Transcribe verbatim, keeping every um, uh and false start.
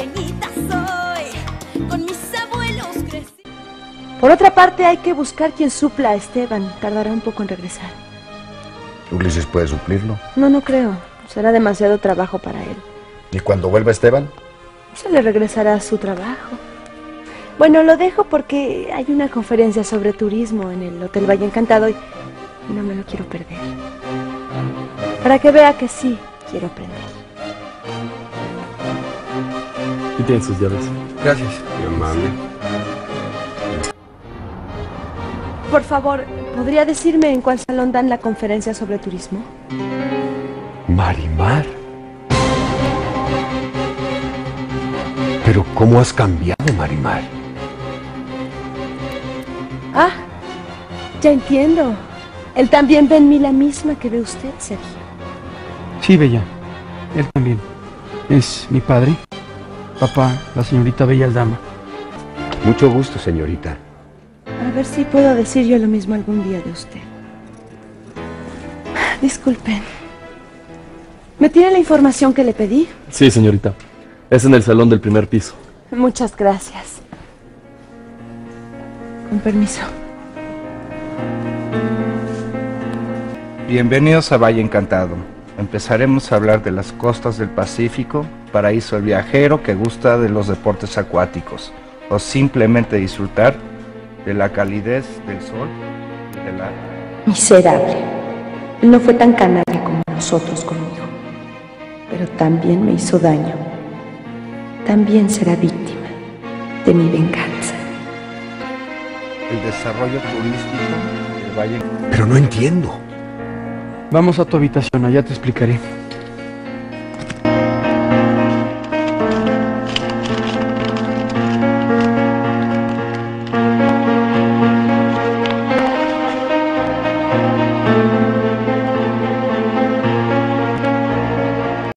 norteñita soy, con mis abuelos crecí. Por otra parte, hay que buscar quien supla a Esteban. Tardará un poco en regresar. ¿Ulises puede suplirlo? No, no creo. Será demasiado trabajo para él. ¿Y cuando vuelva Esteban? Se le regresará a su trabajo. Bueno, lo dejo porque hay una conferencia sobre turismo en el Hotel Valle Encantado y no me lo quiero perder. Para que vea que sí quiero aprender. Y tienen sus llaves. Gracias. Qué amable. Por favor, ¿podría decirme en cuál salón dan la conferencia sobre turismo? Marimar. Pero ¿cómo has cambiado, Marimar? Ah, ya entiendo. Él también ve en mí la misma que ve usted, Sergio. Sí, Bella. Él también. Es mi padre. Papá, la señorita Belladama. Mucho gusto, señorita. A ver si puedo decir yo lo mismo algún día de usted. Disculpen. ¿Me tiene la información que le pedí? Sí, señorita. Es en el salón del primer piso. Muchas gracias. Con permiso. Bienvenidos a Valle Encantado. Empezaremos a hablar de las costas del Pacífico, paraíso del viajero que gusta de los deportes acuáticos, o simplemente disfrutar de la calidez del sol y del agua. Miserable. Él no fue tan canalla como nosotros conmigo, pero también me hizo daño. También será víctima de mi venganza. El desarrollo turístico del Valle. Pero no entiendo. Vamos a tu habitación, allá te explicaré. Thank you.